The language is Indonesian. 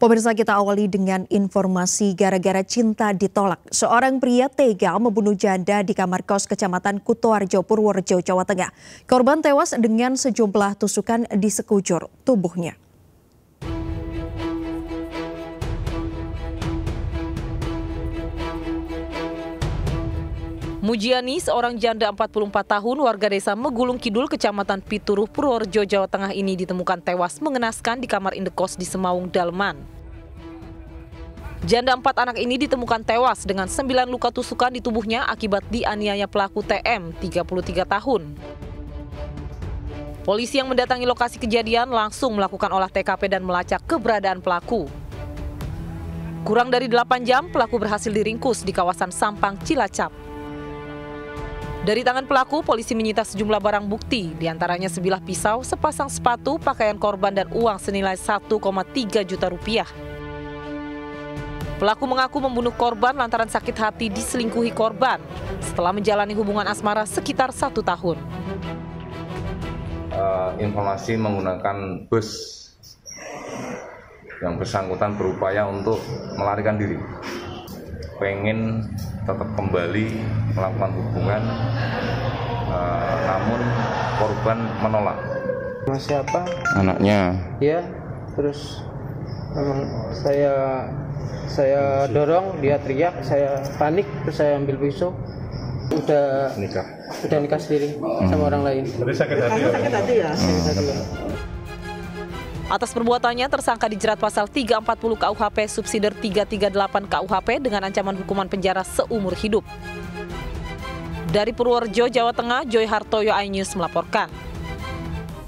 Pemirsa, kita awali dengan informasi gara-gara cinta ditolak. Seorang pria tega membunuh janda di kamar kos Kecamatan Kutuarjo, Purworejo, Jawa Tengah. Korban tewas dengan sejumlah tusukan di sekujur tubuhnya. Mujiani, seorang janda 44 tahun warga desa Megulung Kidul, Kecamatan Pituruh, Purworejo, Jawa Tengah ini ditemukan tewas mengenaskan di kamar indekos di Semaung Dalman. Janda 4 anak ini ditemukan tewas dengan 9 luka tusukan di tubuhnya akibat dianiaya pelaku TM, 33 tahun. Polisi yang mendatangi lokasi kejadian langsung melakukan olah TKP dan melacak keberadaan pelaku. Kurang dari 8 jam, pelaku berhasil diringkus di kawasan Sampang, Cilacap. Dari tangan pelaku, polisi menyita sejumlah barang bukti, diantaranya sebilah pisau, sepasang sepatu, pakaian korban, dan uang senilai 1,3 juta rupiah. Pelaku mengaku membunuh korban lantaran sakit hati diselingkuhi korban setelah menjalani hubungan asmara sekitar 1 tahun. Informasi menggunakan bus yang bersangkutan berupaya untuk melarikan diri. Pengen tetap kembali melakukan hubungan, namun korban menolak. Mas siapa? Anaknya. Ya, terus saya dorong, dia teriak, saya panik, terus saya ambil pisau. Udah nikah sendiri sama orang lain. Tapi sakit hati ya. Atas perbuatannya, tersangka dijerat pasal 340 KUHP subsider 338 KUHP dengan ancaman hukuman penjara seumur hidup. Dari Purworejo, Jawa Tengah, Joy Hartoyo, iNews melaporkan.